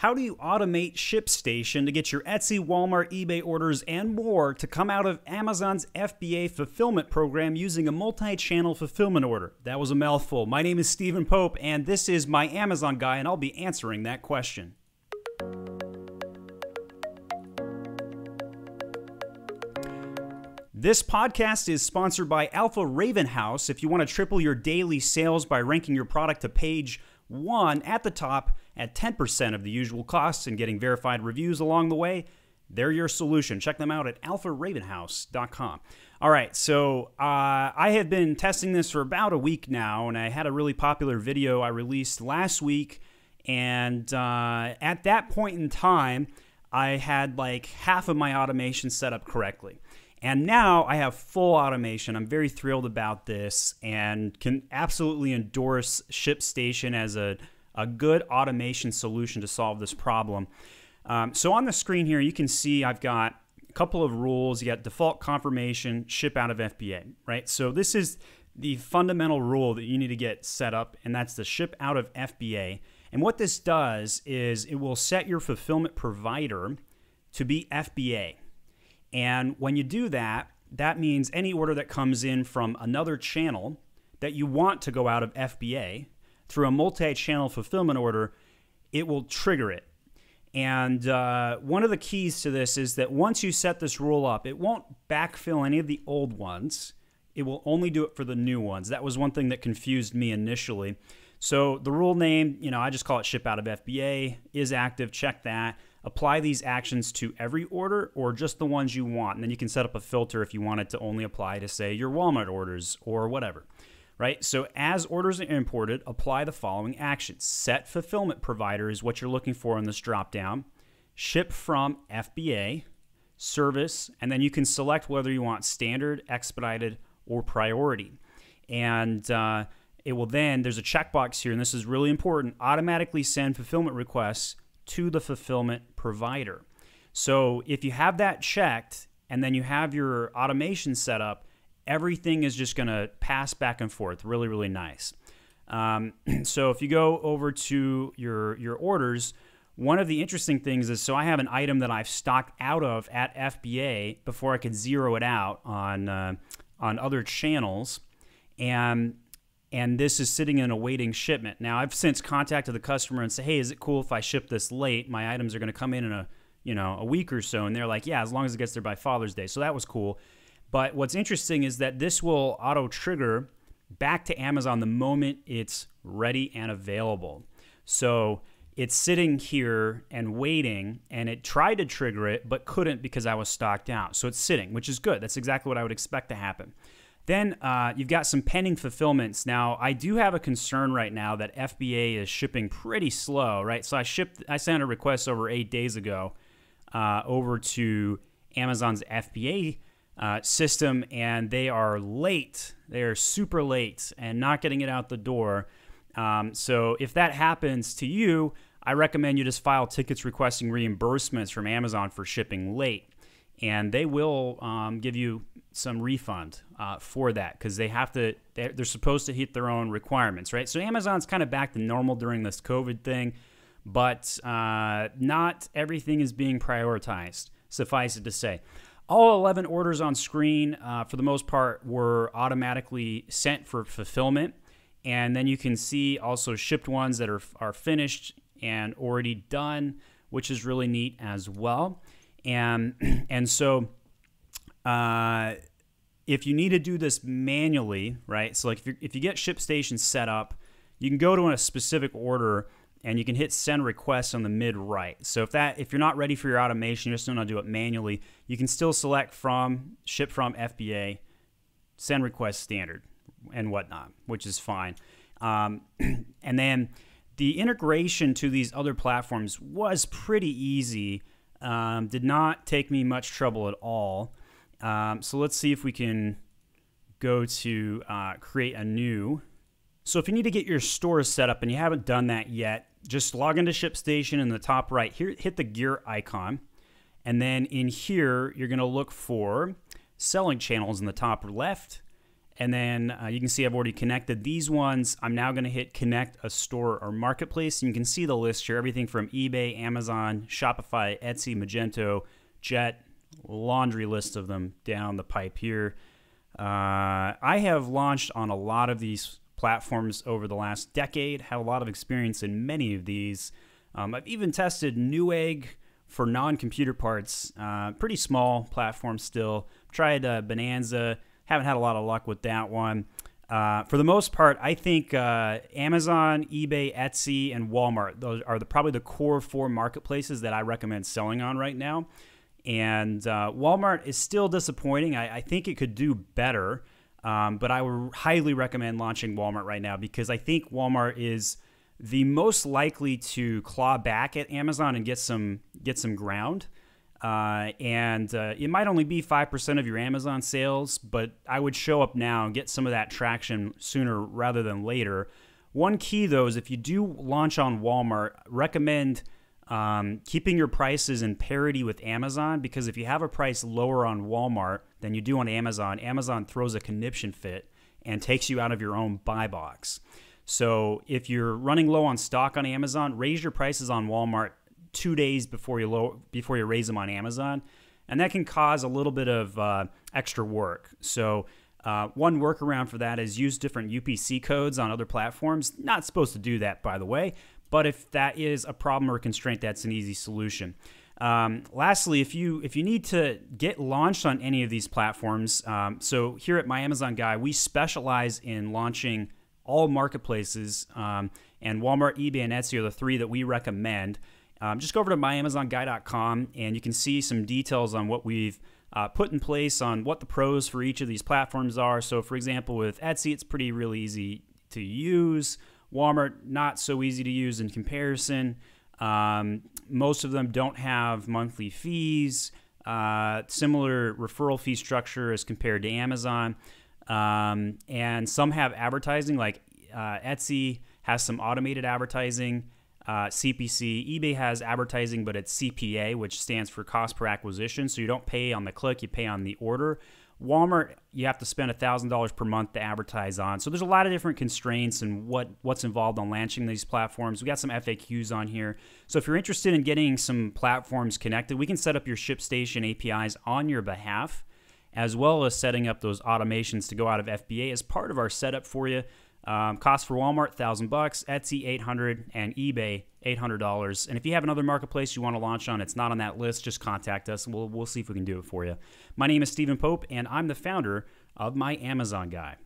How do you automate ShipStation to get your Etsy, Walmart, eBay orders, and more to come out of Amazon's FBA fulfillment program using a multi-channel fulfillment order? That was a mouthful. My name is Steven Pope, and this is My Amazon Guy, and I'll be answering that question. This podcast is sponsored by Alpha Ravenhouse. If you want to triple your daily sales by ranking your product to page one at the top at 10% of the usual costs and getting verified reviews along the way, they're your solution. Check them out at alpharavenhouse.com. All right, so I have been testing this for about a week now, and I had a really popular video I released last week, and at that point in time, I had like half of my automation set up correctly. And now I have full automation. I'm very thrilled about this and can absolutely endorse ShipStation as a good automation solution to solve this problem. So on the screen here, you can see I've got a couple of rules. You got default confirmation, ship out of FBA, right? So this is the fundamental rule that you need to get set up, and that's the ship out of FBA. And what this does is it will set your fulfillment provider to be FBA. And when you do that, that means any order that comes in from another channel that you want to go out of FBA through a multi-channel fulfillment order, it will trigger it. And one of the keys to this is that once you set this rule up, it won't backfill any of the old ones. It will only do it for the new ones. That was one thing that confused me initially. So the rule name, you know, I just call it ship out of FBA, is active, check that. Apply these actions to every order or just the ones you want. And then you can set up a filter if you want it to only apply to, say, your Walmart orders or whatever, right? So as orders are imported, apply the following actions. Set fulfillment provider is what you're looking for in this dropdown. Ship from FBA, service, and then you can select whether you want standard, expedited, or priority. And it will then, there's a checkbox here, and this is really important, automatically send fulfillment requests to the fulfillment provider. So if you have that checked and then you have your automation set up, everything is just gonna pass back and forth. Really, really nice. So if you go over to your orders, one of the interesting things is, so I have an item that I've stocked out of at FBA before I could zero it out on other channels. And this is sitting in a waiting shipment. Now, I've since contacted the customer and said, hey, is it cool if I ship this late? My items are going to come in a, you know, a week or so. And they're like, yeah, as long as it gets there by Father's Day. So that was cool. But what's interesting is that this will auto-trigger back to Amazon the moment it's ready and available. So it's sitting here and waiting, and it tried to trigger it but couldn't because I was stocked out. So it's sitting, which is good. That's exactly what I would expect to happen. Then you've got some pending fulfillments. Now, I do have a concern right now that FBA is shipping pretty slow, right? So I sent a request over 8 days ago over to Amazon's FBA system, and they are late. They are super late and not getting it out the door. So if that happens to you, I recommend you just file tickets requesting reimbursements from Amazon for shipping late. And they will give you some refund for that because they have to, they're supposed to hit their own requirements, right? So Amazon's kind of back to normal during this COVID thing, but not everything is being prioritized, suffice it to say. All 11 orders on screen, for the most part, were automatically sent for fulfillment. And then you can see also shipped ones that are finished and already done, which is really neat as well. And so if you need to do this manually, right, so like if you get ShipStation set up, you can go to a specific order and you can hit send request on the mid right. So if you're not ready for your automation, you just want to do it manually, you can still select from, ship from FBA, send request standard and whatnot, which is fine. And then the integration to these other platforms was pretty easy. Did not take me much trouble at all. So let's see if we can go to create a new. So if you need to get your store set up and you haven't done that yet, just log into ShipStation in the top right here, hit the gear icon. And then in here, you're going to look for selling channels in the top left. And then you can see I've already connected these ones. I'm now going to hit connect a store or marketplace. And you can see the list here, everything from eBay, Amazon, Shopify, Etsy, Magento, Jet, laundry list of them down the pipe here. I have launched on a lot of these platforms over the last decade, have a lot of experience in many of these. I've even tested Newegg for non-computer parts, pretty small platform still. Tried Bonanza. Haven't had a lot of luck with that one. For the most part, I think Amazon, eBay, Etsy, and Walmart, those are probably the core four marketplaces that I recommend selling on right now. And Walmart is still disappointing. I think it could do better, but I would highly recommend launching Walmart right now, because I think Walmart is the most likely to claw back at Amazon and get some ground. And it might only be 5% of your Amazon sales, but I would show up now and get some of that traction sooner rather than later. One key, though, is if you do launch on Walmart, recommend keeping your prices in parity with Amazon, because if you have a price lower on Walmart than you do on Amazon, Amazon throws a conniption fit and takes you out of your own buy box. So if you're running low on stock on Amazon, raise your prices on Walmart 2 days before you raise them on Amazon, and that can cause a little bit of extra work. So one workaround for that is use different UPC codes on other platforms. Not supposed to do that, by the way, but if that is a problem or a constraint, that's an easy solution. Lastly, if you need to get launched on any of these platforms, so here at My Amazon Guy, we specialize in launching all marketplaces, and Walmart, eBay, and Etsy are the three that we recommend. Just go over to myAmazonGuy.com and you can see some details on what we've put in place on what the pros for each of these platforms are. So for example, with Etsy, it's really easy to use. Walmart, not so easy to use in comparison. Most of them don't have monthly fees, similar referral fee structure as compared to Amazon. And some have advertising, like Etsy has some automated advertising. CPC, eBay has advertising, but it's CPA, which stands for cost per acquisition. So you don't pay on the click, you pay on the order. Walmart, you have to spend $1,000 per month to advertise on. So there's a lot of different constraints and what's involved on launching these platforms. We got some FAQs on here. So if you're interested in getting some platforms connected, we can set up your ShipStation APIs on your behalf, as well as setting up those automations to go out of FBA as part of our setup for you. Cost for Walmart, $1,000, Etsy, $800, and eBay, $800. And if you have another marketplace you want to launch on, it's not on that list, just contact us. We'll see if we can do it for you. My name is Steven Pope, and I'm the founder of My Amazon Guy.